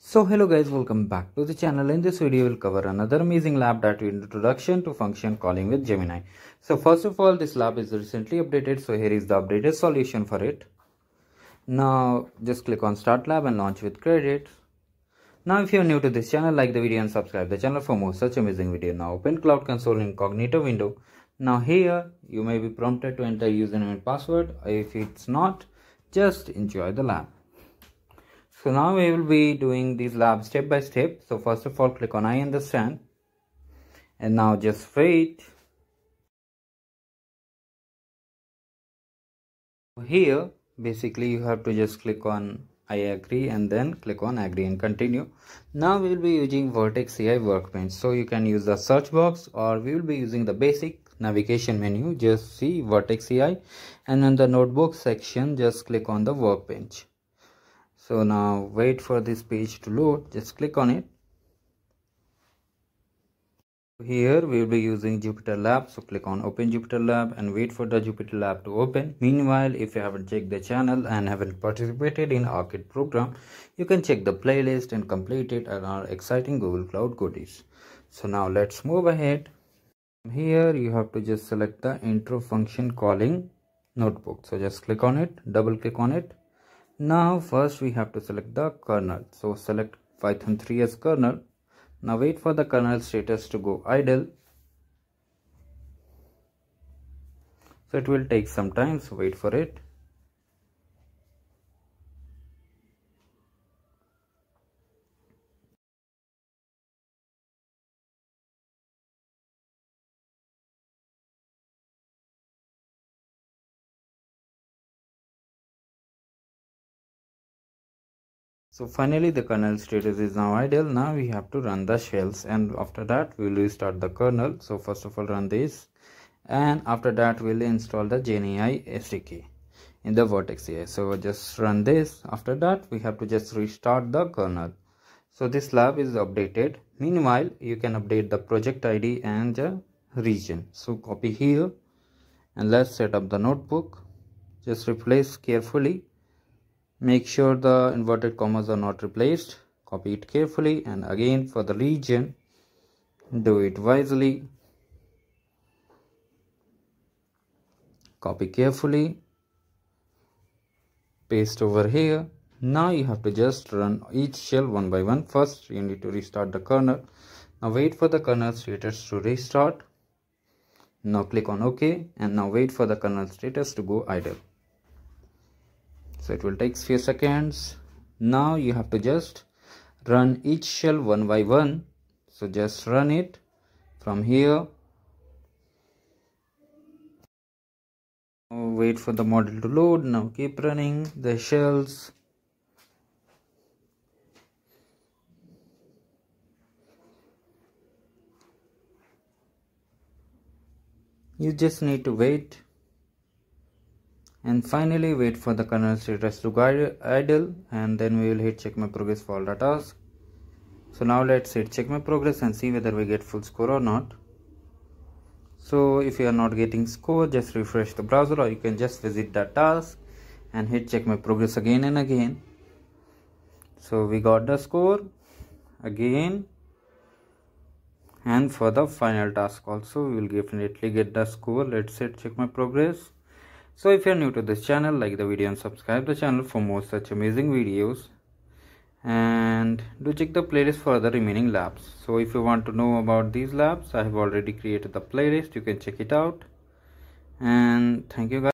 So hello guys, welcome back to the channel. In this video we'll cover another amazing lab that we introduction to function calling with Gemini. So first of all, this lab is recently updated, so here is the updated solution for it. Now just click on start lab and launch with credit. Now if you are new to this channel, like the video and subscribe the channel for more such amazing video. Now open Cloud Console incognito window. Now here you may be prompted to enter username and password. If it's not, just enjoy the lab. So now we will be doing these labs step by step. So first of all, click on I understand. And now just wait. Here, basically you have to just click on I agree and then click on agree and continue. Now we will be using Vertex AI workbench. So you can use the search box or we will be using the basic navigation menu. Just see Vertex AI and in the notebook section, just click on the workbench. So now wait for this page to load, just click on it. Here we will be using JupyterLab, so click on open JupyterLab and wait for the JupyterLab to open. Meanwhile, if you haven't checked the channel and haven't participated in our kit program, you can check the playlist and complete it and our exciting Google Cloud goodies. So now let's move ahead. Here you have to just select the intro function calling notebook. So just click on it, double click on it. Now first we have to select the kernel, so select Python 3 as kernel. Now wait for the kernel status to go idle, so it will take some time, so wait for it. So finally the kernel status is now idle. Now we have to run the shells and after that we will restart the kernel. So first of all run this and after that we will install the GenAI SDK in the Vertex AI. So just run this. After that we have to just restart the kernel. So this lab is updated. Meanwhile you can update the project ID and the region. So copy here and let's set up the notebook. Just replace carefully. Make sure the inverted commas are not replaced. Copy it carefully and again for the region, do it wisely. Copy carefully. Paste over here. Now you have to just run each shell one by one. First you need to restart the kernel. Now wait for the kernel status to restart. Now click on OK and now wait for the kernel status to go idle. So it will take few seconds. Now you have to just run each shell one by one. So just run it from here. Wait for the model to load. Now keep running the shells. You just need to wait. And finally wait for the kernel status to go idle and then we will hit check my progress for all the tasks. So now let's hit check my progress and see whether we get full score or not. So if you are not getting score, just refresh the browser or you can just visit the task and hit check my progress again and again. So we got the score again and for the final task also we will definitely get the score. Let's hit check my progress. So if you are new to this channel, like the video and subscribe the channel for more such amazing videos and do check the playlist for other remaining labs. So if you want to know about these labs, I have already created the playlist, you can check it out and thank you guys.